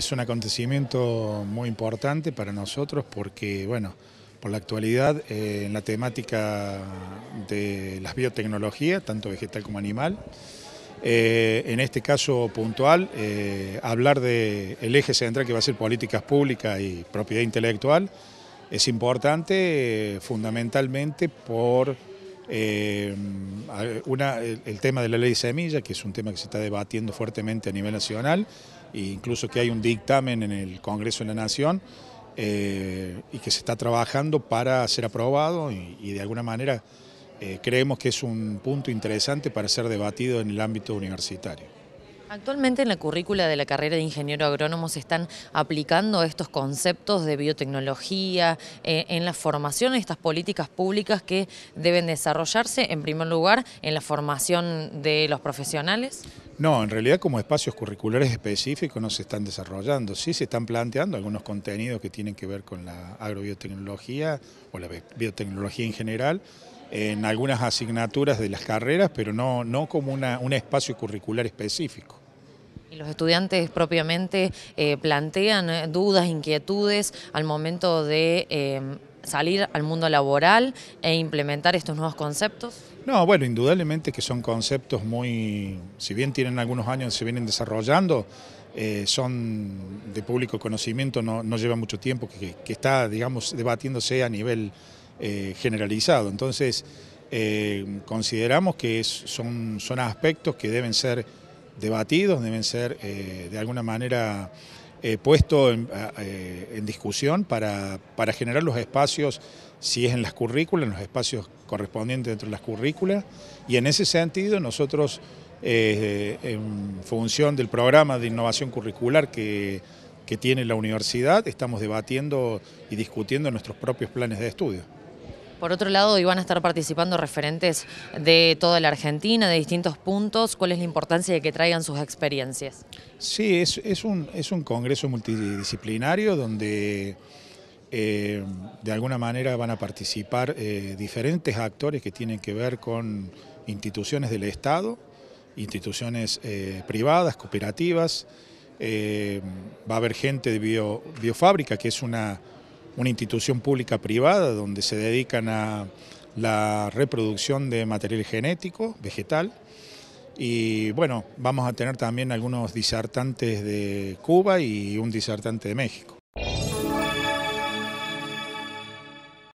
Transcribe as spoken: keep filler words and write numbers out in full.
Es un acontecimiento muy importante para nosotros porque, bueno, por la actualidad eh, en la temática de las biotecnologías, tanto vegetal como animal, eh, en este caso puntual, eh, hablar del eje central que va a ser políticas públicas y propiedad intelectual es importante eh, fundamentalmente por eh, una, el, el tema de la ley de semillas, que es un tema que se está debatiendo fuertemente a nivel nacional, e incluso que hay un dictamen en el Congreso de la Nación eh, y que se está trabajando para ser aprobado y, y de alguna manera eh, creemos que es un punto interesante para ser debatido en el ámbito universitario. Actualmente en la currícula de la carrera de ingeniero agrónomo se están aplicando estos conceptos de biotecnología eh, en la formación, estas políticas públicas que deben desarrollarse en primer lugar en la formación de los profesionales. No, en realidad como espacios curriculares específicos no se están desarrollando, sí se están planteando algunos contenidos que tienen que ver con la agrobiotecnología o la biotecnología en general, en algunas asignaturas de las carreras, pero no, no como una, un espacio curricular específico. ¿Y los estudiantes propiamente eh, plantean dudas, inquietudes al momento de eh, salir al mundo laboral e implementar estos nuevos conceptos? No, bueno, indudablemente que son conceptos muy, si bien tienen algunos años, se vienen desarrollando, eh, son de público conocimiento, no, no lleva mucho tiempo que, que está, digamos, debatiéndose a nivel eh, generalizado. Entonces, eh, consideramos que es, son, son aspectos que deben ser debatidos, deben ser eh, de alguna manera eh, puestos en, eh, en discusión para, para generar los espacios, si es en las currículas, en los espacios correspondientes dentro de las currículas, y en ese sentido nosotros, eh, en función del programa de innovación curricular que, que tiene la universidad, estamos debatiendo y discutiendo nuestros propios planes de estudio. Por otro lado, hoy van a estar participando referentes de toda la Argentina, de distintos puntos. ¿Cuál es la importancia de que traigan sus experiencias? Sí, es, es, un, es un congreso multidisciplinario donde eh, de alguna manera van a participar eh, diferentes actores que tienen que ver con instituciones del Estado, instituciones eh, privadas, cooperativas. Eh, va a haber gente de bio, biofábrica, que es una... una institución pública privada donde se dedican a la reproducción de material genético, vegetal. Y bueno, vamos a tener también algunos disertantes de Cuba y un disertante de México.